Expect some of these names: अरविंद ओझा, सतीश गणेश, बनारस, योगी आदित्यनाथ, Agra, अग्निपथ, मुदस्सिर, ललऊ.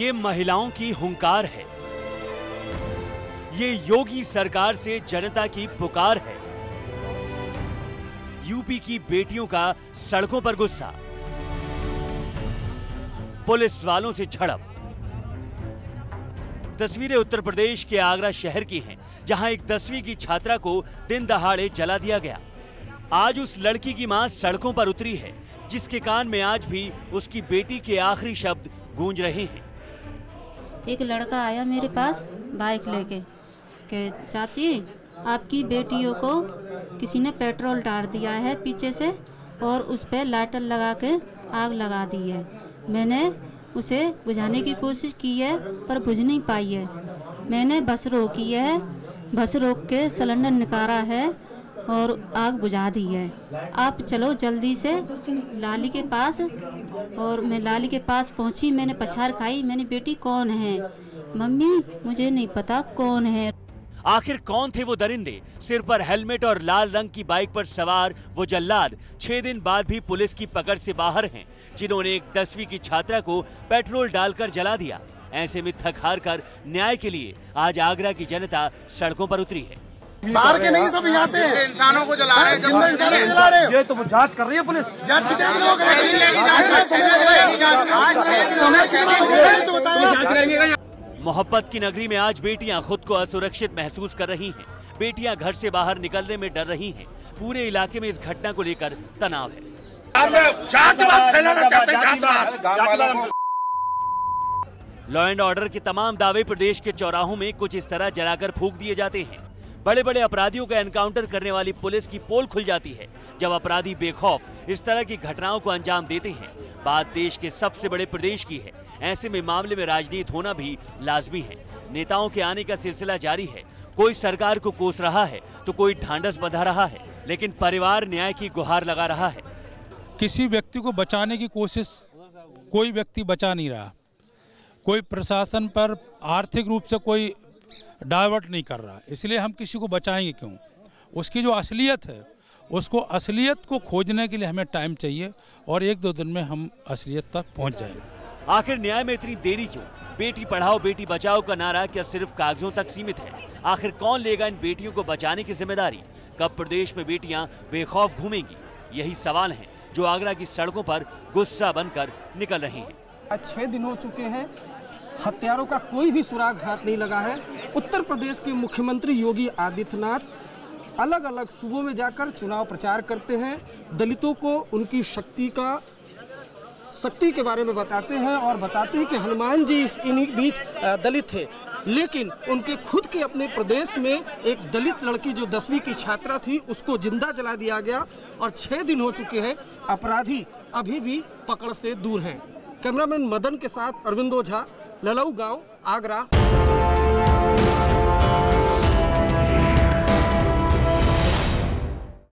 ये महिलाओं की हुंकार है, ये योगी सरकार से जनता की पुकार है, यूपी की बेटियों का सड़कों पर गुस्सा, पुलिस वालों से झड़प। तस्वीरें उत्तर प्रदेश के आगरा शहर की हैं, जहां एक 10वीं की छात्रा को दिन दहाड़े जला दिया गया। आज उस लड़की की मां सड़कों पर उतरी है, जिसके कान में आज भी उसकी बेटी के आखिरी शब्द गूंज रहे हैं। एक लड़का आया मेरे पास बाइक लेके के, चाची आपकी बेटियों को किसी ने पेट्रोल डाल दिया है पीछे से और उस पर लाइटर लगा के आग लगा दी है। मैंने उसे बुझाने की कोशिश की है पर बुझ नहीं पाई है। मैंने बस रोकी है, बस रोक के सिलेंडर निकाला है और आग बुझा दी है। आप चलो जल्दी से लाली के पास। और मैं लाली के पास पहुंची, मैंने पछाड़ खाई, मैंने बेटी कौन है? मम्मी मुझे नहीं पता कौन है। आखिर कौन थे वो दरिंदे? सिर पर हेलमेट और लाल रंग की बाइक पर सवार वो जल्लाद 6 दिन बाद भी पुलिस की पकड़ से बाहर हैं, जिन्होंने एक 10वीं की छात्रा को पेट्रोल डालकर जला दिया। ऐसे में थक हार कर न्याय के लिए आज आगरा की जनता सड़कों पर उतरी है। बाहर के नहीं, सब यहाँ से इंसानों को जला रहे हैं, जला रहे हैं। ये तो जांच कर रही है पुलिस। जांच कितने लोग हैं? मोहब्बत की नगरी में आज बेटियां खुद को असुरक्षित महसूस कर रही हैं। बेटियां घर से बाहर निकलने में डर रही हैं। पूरे इलाके में इस घटना को लेकर तनाव है। लॉ एंड ऑर्डर के तमाम दावे प्रदेश के चौराहों में कुछ इस तरह जलाकर फूंक दिए जाते हैं। बड़े बड़े अपराधियों का एनकाउंटर करने वाली पुलिस की पोल खुल जाती है। जब अपराधी बेखौफ इस तरह की घटनाओं को अंजाम देते हैं। बात देश के सबसे बड़े प्रदेश की है, ऐसे में मामले में राजनीति होना भी लाजमी है। नेताओं के आने का सिलसिला जारी है। कोई सरकार को कोस रहा है तो कोई ढांढस बंधा रहा है, लेकिन परिवार न्याय की गुहार लगा रहा है। किसी व्यक्ति को बचाने की कोशिश कोई व्यक्ति बचा नहीं रहा, कोई प्रशासन पर आर्थिक रूप से कोई डाइवर्ट नहीं कर रहा। इसलिए हम किसी को बचाएंगे क्यों? उसकी जो असलियत है, उसको असलियत को खोजने के लिए हमें टाइम चाहिए और 1-2 दिन में हम असलियत तक पहुंच जाएंगे। आखिर न्याय में इतनी देरी क्यों? बेटी पढ़ाओ बेटी बचाओ का नारा क्या सिर्फ कागजों तक सीमित है? आखिर कौन लेगा इन बेटियों को बचाने की जिम्मेदारी? कब प्रदेश में बेटियां बेखौफ घूमेंगी? यही सवाल है जो आगरा की सड़कों पर गुस्सा बनकर निकल रहे हैं। 6 दिन हो चुके हैं, हत्यारों का कोई भी सुराग हाथ नहीं लगा है। उत्तर प्रदेश के मुख्यमंत्री योगी आदित्यनाथ अलग अलग सूबों में जाकर चुनाव प्रचार करते हैं, दलितों को उनकी शक्ति के बारे में बताते हैं और बताते हैं कि हनुमान जी इन्हीं बीच दलित थे। लेकिन उनके खुद के अपने प्रदेश में एक दलित लड़की जो 10वीं की छात्रा थी, उसको जिंदा जला दिया गया और 6 दिन हो चुके हैं, अपराधी अभी भी पकड़ से दूर हैं। कैमरामैन मदन के साथ अरविंद ओझा, ललऊ गाँव, आगरा।